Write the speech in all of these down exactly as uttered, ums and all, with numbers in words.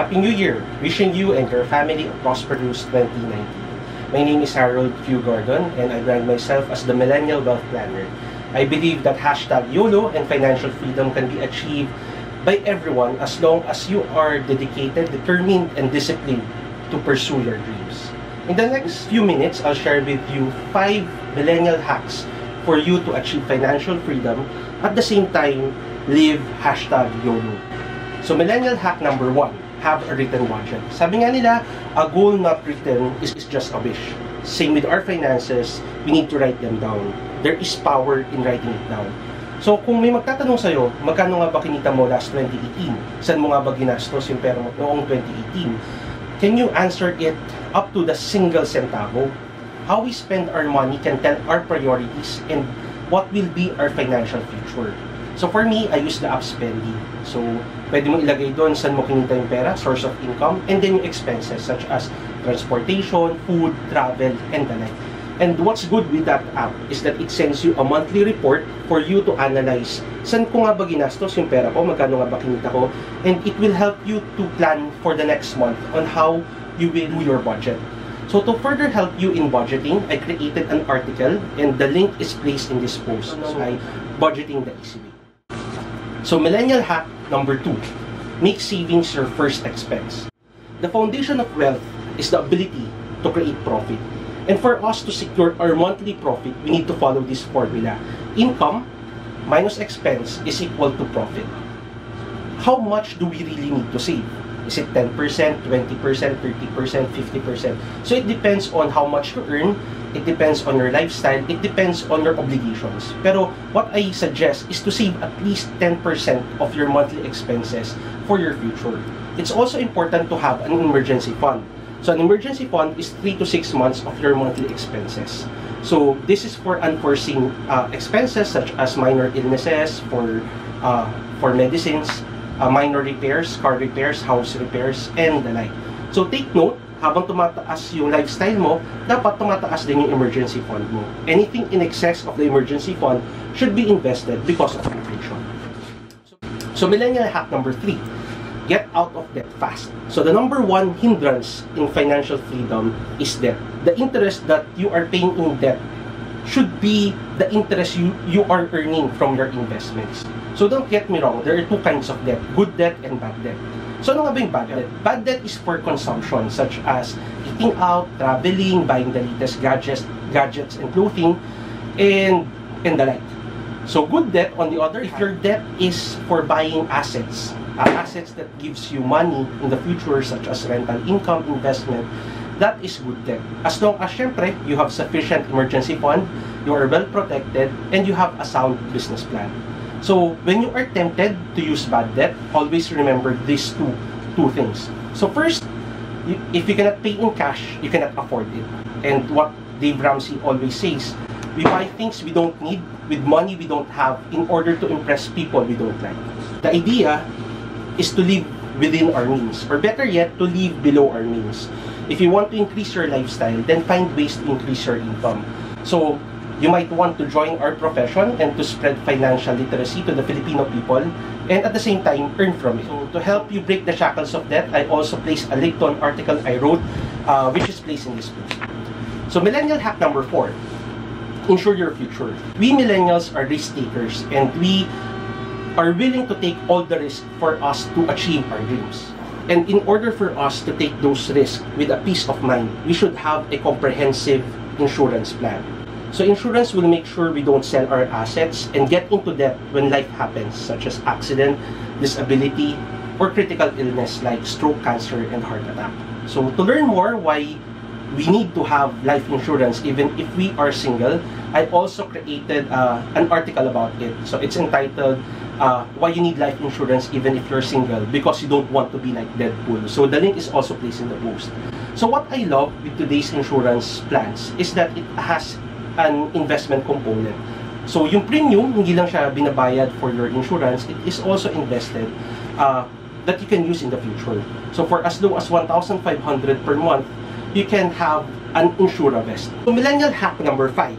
Happy New Year! Wishing you and your family a prosperous twenty nineteen. My name is Harold Q. Gardon, and I brand myself as the Millennial Wealth Planner. I believe that hashtag YOLO and financial freedom can be achieved by everyone as long as you are dedicated, determined, and disciplined to pursue your dreams. In the next few minutes, I'll share with you five millennial hacks for you to achieve financial freedom, at the same time, live hashtag YOLO. So millennial hack number one, have a written budget. Sabi nga nila, a goal not written is just a wish. Same with our finances, we need to write them down. There is power in writing it down. So kung may magtatanong sa'yo, magkano nga ba kinita mo last twenty eighteen? Saan mo nga ba ginastos yung pera mo noong twenty eighteen? Can you answer it up to the single centavo? How we spend our money can tell our priorities and what will be our financial future. So for me, I use the app Spendly. So pwede mong ilagay doon saan mo kinita yung pera, source of income, and then yung expenses such as transportation, food, travel, and the like. And what's good with that app is that it sends you a monthly report for you to analyze saan ko nga ba ginastos yung pera ko, magkano nga ba kinita ko, and it will help you to plan for the next month on how you will do your budget. So to further help you in budgeting, I created an article and the link is placed in this post. So I budgeting the easy way. So millennial hack number two, make savings your first expense. The foundation of wealth is the ability to create profit. And for us to secure our monthly profit, we need to follow this formula. Income minus expense is equal to profit. How much do we really need to save? Is it ten percent, twenty percent, thirty percent, fifty percent? So it depends on how much you earn, it depends on your lifestyle, it depends on your obligations. Pero what I suggest is to save at least ten percent of your monthly expenses for your future. It's also important to have an emergency fund. So an emergency fund is three to six months of your monthly expenses. So this is for unforeseen uh, expenses such as minor illnesses, for uh, for medicines, uh, minor repairs, car repairs, house repairs, and the like. So take note, habang tumataas yung lifestyle mo, dapat tumataas din yung emergency fund mo. Anything in excess of the emergency fund should be invested because of inflation. So, so millennial hack number three. Get out of debt fast. So the number one hindrance in financial freedom is debt. The interest that you are paying in debt should be the interest you, you are earning from your investments. So don't get me wrong, there are two kinds of debt, good debt and bad debt. So ano nga ba yung bad debt? Bad debt is for consumption such as eating out, traveling, buying the latest gadgets, gadgets and clothing, and, and the like. So good debt, on the other, if your debt is for buying assets, Uh, assets that gives you money in the future such as rental income, investment, that is good debt. As long as, syempre, you have sufficient emergency fund, you are well protected, and you have a sound business plan. So when you are tempted to use bad debt, always remember these two, two things. So first, you, if you cannot pay in cash, you cannot afford it. And what Dave Ramsey always says, we buy things we don't need with money we don't have in order to impress people we don't like. The idea is to live within our means, or better yet, to live below our means. If you want to increase your lifestyle, then find ways to increase your income. So you might want to join our profession and to spread financial literacy to the Filipino people, and at the same time, earn from it. So to help you break the shackles of debt, I also placed a link to an article I wrote, uh, which is placed in this post. So millennial hack number four, ensure your future. We millennials are risk takers, and we are willing to take all the risk for us to achieve our dreams. And in order for us to take those risks with a peace of mind, we should have a comprehensive insurance plan. So insurance will make sure we don't sell our assets and get into debt when life happens, such as accident, disability, or critical illness like stroke, cancer, and heart attack. So to learn more why we need to have life insurance even if we are single, I also created uh, an article about it. So it's entitled, uh, Why You Need Life Insurance Even If You're Single, Because You Don't Want to Be Like Deadpool. So the link is also placed in the post. So what I love with today's insurance plans is that it has an investment component. So yung premium, hindi lang siya binabayad for your insurance, it is also invested uh, that you can use in the future. So for as low as one thousand five hundred per month, you can have an insuravest. So millennial hack number five,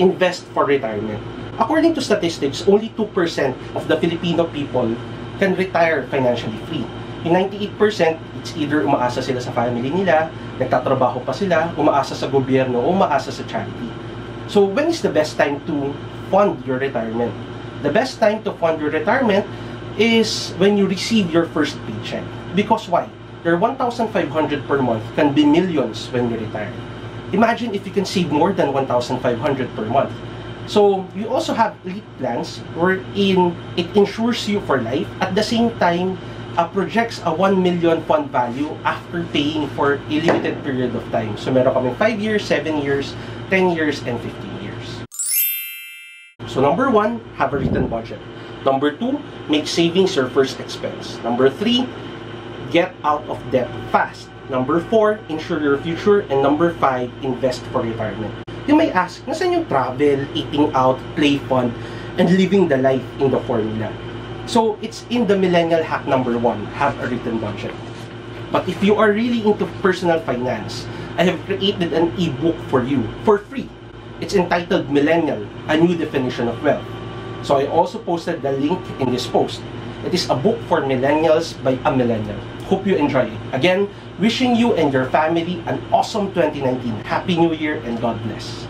invest for retirement. According to statistics, only two percent of the Filipino people can retire financially free. Yung ninety-eight percent, it's either umaasa sila sa family nila, nagtatrabaho pa sila, umaasa sa gobyerno, umaasa sa charity. So, when is the best time to fund your retirement? The best time to fund your retirement is when you receive your first paycheck. Because why? Your one thousand five hundred per month can be millions when you retire. Imagine if you can save more than one thousand five hundred per month. So, you also have elite plans wherein it insures you for life. At the same time, uh, projects a one million fund value after paying for a limited period of time. So, meron kami five years, seven years, ten years, and fifteen years. So, number one, have a written budget. Number two, make savings your first expense. Number three, get out of debt fast. Number four, ensure your future. And number five, invest for retirement. You may ask, nasan yung travel, eating out, play fun, and living the life in the formula? So, it's in the millennial hack number one, have a written budget. But if you are really into personal finance, I have created an ebook for you for free. It's entitled Millennial, A New Definition of Wealth. So, I also posted the link in this post. It is a book for millennials by a millennial. Hope you enjoy it. Again, wishing you and your family an awesome twenty nineteen. Happy New Year and God bless.